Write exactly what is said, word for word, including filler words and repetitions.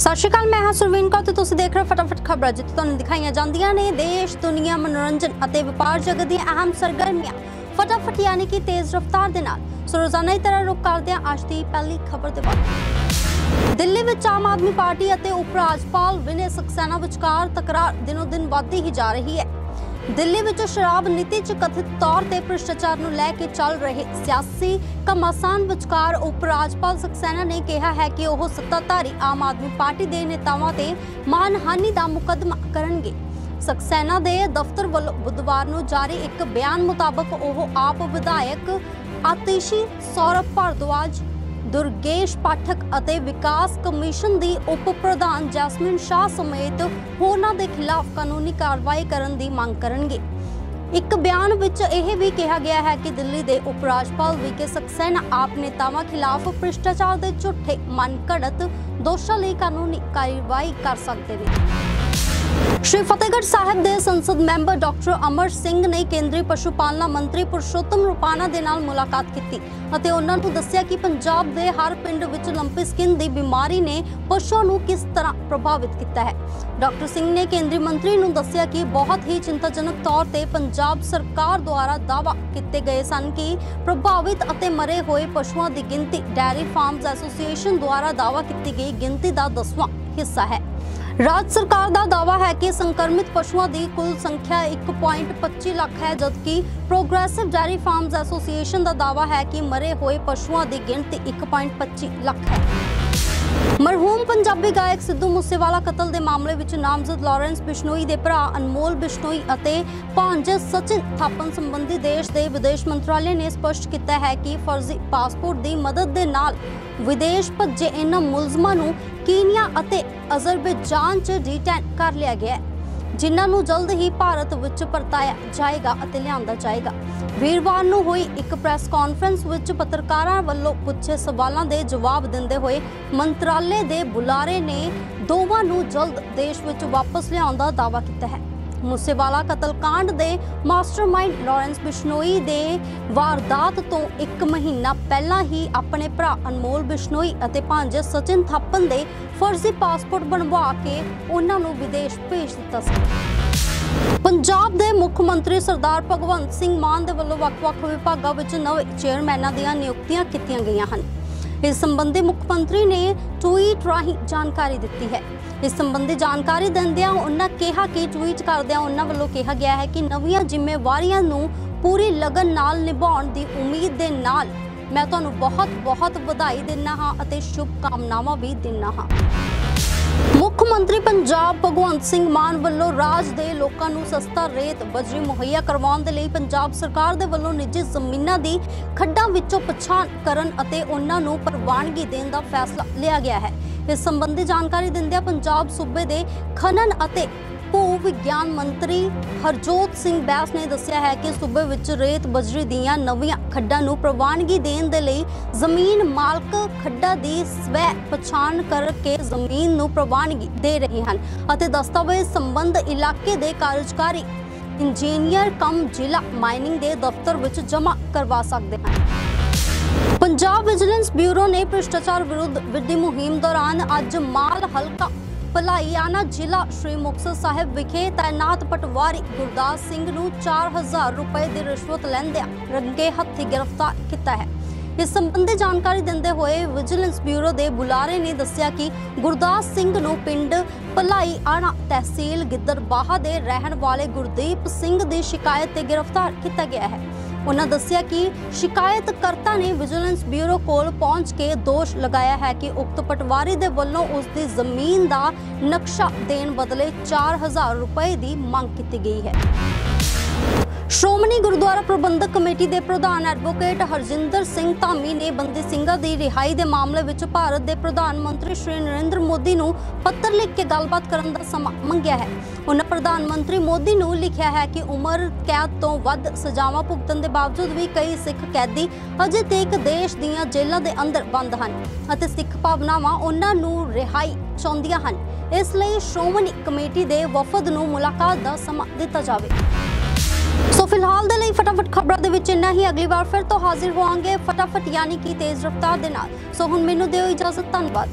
सत श्रीकाल मैं हाँ सुरवीन कौर तो तुसीं देख रहे हो फटाफट खबरां जित्थे तुहानूं दिखाईयां जांदियां ने देश दुनिया मनोरंजन अते व्यापार जगत दी अहम सरगर्मियां फटाफट यानी कि तेज रफ्तार दे नाल। सो रोजाना ही तरह रुक करदे हां अज दी पहली खबर दे बाद। दिल्ली विच आम आदमी पार्टी अते उप राज्यपाल विनय सक्सेना विचकार तकरार दिनों दिन वधदी ही जा रही है। दिल्ली विच शराब नीति च कथित तौर ते भ्रिष्टाचार नूं लै के चल रहे सियासी घमासान विचकार उप राज्यपाल सक्सेना ने कहा है कि वह सत्ताधारी आम आदमी पार्टी के नेतावां ते मानहानि का मुकदमा करनगे। सक्सेना दे दफ्तर वालों बुधवार नूं जारी एक बयान मुताबक वह आप विधायक आतिशी सौरभ भारद्वाज दुर्गेश पाठक अते विकास कमीशन दी उप प्रधान जैस्मिन शाह समेत होरनां दे खिलाफ कानूनी कार्रवाई करन दी मांग करनगे। एक बयान विच यह भी कहा गया है कि दिल्ली दे उप राज्यपाल वी के सक्सेना आप नेतावां खिलाफ भ्रिष्टाचार दे झूठे मनघड़त दोषां लई कानूनी कार्रवाई कर सकदे ने। श्री फतेहगढ़ साहिब दे संसद मैंबर डॉक्टर अमर सिंह ने केंद्रीय पशु पालना मंत्री पुरुषोत्तम रुपाणा दे नाल मुलाकात कीती ਅਤੇ ਉਹਨਾਂ ਨੂੰ ਦੱਸਿਆ ਕਿ ਪੰਜਾਬ ਦੇ ਹਰ ਪਿੰਡ ਵਿੱਚ ਲੰਪੀ ਸਕਿਨ ਦੀ ਬਿਮਾਰੀ ਨੇ ਪਸ਼ੂਆਂ ਨੂੰ ਕਿਸ ਤਰ੍ਹਾਂ ਪ੍ਰਭਾਵਿਤ ਕੀਤਾ ਹੈ। ਡਾਕਟਰ ਸਿੰਘ ਨੇ ਕੇਂਦਰੀ ਮੰਤਰੀ ਨੂੰ ਦੱਸਿਆ ਕਿ ਬਹੁਤ ਹੀ ਚਿੰਤਾਜਨਕ ਤੌਰ ਤੇ ਪੰਜਾਬ ਸਰਕਾਰ ਦੁਆਰਾ ਦਾਅਵਾ ਕੀਤੇ ਗਏ ਸਨ ਕਿ ਪ੍ਰਭਾਵਿਤ ਅਤੇ ਮਰੇ ਹੋਏ ਪਸ਼ੂਆਂ ਦੀ ਗਿਣਤੀ ਡੈਰੀ ਫਾਰਮਸ ਐਸੋਸੀਏਸ਼ਨ ਦੁਆਰਾ ਦਾਅਵਾ ਕੀਤੀ ਗਈ ਗਿਣਤੀ ਦਾ ਦਸਵਾਂ ਹਿੱਸਾ ਹੈ। राज्य सरकार का दावा है कि संक्रमित पशुओं की कुल संख्या एक पॉइंट पच्ची लाख है, जबकि प्रोग्रेसिव डेयरी फार्म्स एसोसीएशन का दावा है कि मरे हुए पशुओं की गिनती एक पॉइंट पच्ची लाख है। मरहूम पंजाबी गायक सिद्धू मूसेवाला कतल के मामले में नामजद लॉरेंस बिश्नोई के भरा अनमोल बिश्नोई और भांजे सचिन थापन संबंधी देश के विदेश मंत्रालय ने स्पष्ट किया है कि फर्जी पासपोर्ट की मदद के नाल विदेश भजे इन्हां मुलजमां नूं कीनिया अते अजरबैजान च डिटेन कर लिया गया है, जिन्हां नूं जल्द ही भारत विच परताया जाएगा अते लिआंदा जाएगा। वीरवार नूं होई एक प्रैस कॉन्फ्रेंस विच पत्रकारां वल्लों पुछे सवालां दे जवाब दिंदे होए मंत्रालय दे बुलारे ने दोवां नूं जल्द देश विच वापस लिआउण दा दावा कीता है। मूसेवाला कतलकांड दे मास्टरमाइंड लॉरेंस बिश्नोई दे वारदात तो एक महीना पहला ही अपने भरा अनमोल बिश्नोई अते भांजे सचिन थापन दे फर्जी पासपोर्ट बनवा के उन्हां नूं विदेश भेज दिता सी। पंजाब दे मुख्यमंत्री सरदार भगवंत सिंह मान दे वल्लों वख-वख विभागां विच नवे चेयरमैनां दियां नियुक्तियां कीतीआं गईआं हन। इस संबंधी मुख्यमंत्री ने ट्वीट राही जानकारी दी है। इस संबंधी जानकारी देंदे उन्होंने कहा कि ट्वीट करदे उन्होंने वालों कहा गया है कि नवीं जिम्मेवारियां नूं पूरी लगन नाल निभाउण दी उम्मीद दे नाल मैं तुहानूं बहुत बहुत बधाई दिंदा हां अते शुभकामनावां भी दिंदा हां। मुख्यमंत्री पंजाब भगवंत सिंह मान वल्लों राज दे लोकां नूं सस्ता रेत बजरी मुहैया करवाउण दे लई पंजाब सरकार दे वल्लों निजी ज़मीनां दी खड्डां विच्चों पछाण करन अते उन्हां नूं प्रवानगी देण दा फैसला लिया गया है। इस संबंधी जानकारी दिंदे पंजाब सूबे दे खनन अते भू विग्यान मंत्री हरजोत सिंह बैस ने दस्सिया है कि सूबे विच रेत बजरी दीआं नवीआं खड्डां नूं प्रवानगी देण दे लई ज़मीन मालक खड्डा दी स्वै पछाण करके ज़मीन नूं प्रवानगी दे रहे हन अते दस्तावेज़ संबंध इलाके दे कार्यकारी इंजीनियर कम जिला माइनिंग दे दफ्तर विच जमा करवा सकदे हन। पंजाब विजिलेंस ब्यूरो ने भ्रिष्टाचार विरुद्ध विड्डी मुहिम दौरान अज माल हलका भलाईआणा जिला श्री मुक्तसर साहिब विखे तैनात पटवारी गुरदास सिंह नूं चार हज़ार रुपए की रिश्वत लैंदे रंगे हत्थी गिरफ्तार किया है। इस संबंधी जानकारी देंदे हुए विजिलेंस ब्यूरो के बुलारे ने दस्सिया कि गुरदास सिंह नूं पिंड भलाईआणा तहसील गिद्दरबाहा के रहने वाले गुरदीप सिंह की शिकायत से गिरफ्तार किया गया है। उन्होंने दस्सिया कि शिकायतकर्ता ने विजिलेंस ब्यूरो कोल पहुंच के दोष लगाया है कि उक्त पटवारी दे वल्लों उसकी जमीन का नक्शा देने बदले चार हज़ार रुपए की मांग की गई है। श्रोमणी गुरुद्वारा प्रबंधक कमेटी के प्रधान एडवोकेट हरजिंदर सिंह धामी ने बंदी ਸਿੰਘਾਂ की रिहाई के मामले में भारत के प्रधानमंत्री श्री नरेंद्र मोदी को पत्र लिख के गलबात करने का समा मंगया है। उन्होंने प्रधानमंत्री मोदी को लिखा है कि उम्र कैद तो वध सजावां भुगतन के बावजूद भी कई सिख कैदी अजे तक देश दीआं जेलों के अंदर बंद हैं और सिख भावनावां उन्हां नूं रिहाई चाहुंदियां हन। इसलिए श्रोमणी कमेटी के वफद नूं मुलाकात का समा दिता जाए। सो फिलहाल दे लई फटाफट खबरां दे विच इन्ना ही, अगली बार फिर तो हाजिर होवांगे फटाफट यानी कि तेज़ रफ्तार दे नाल। सो हुण मैनूं दिओ इजाज़त, धन्नवाद।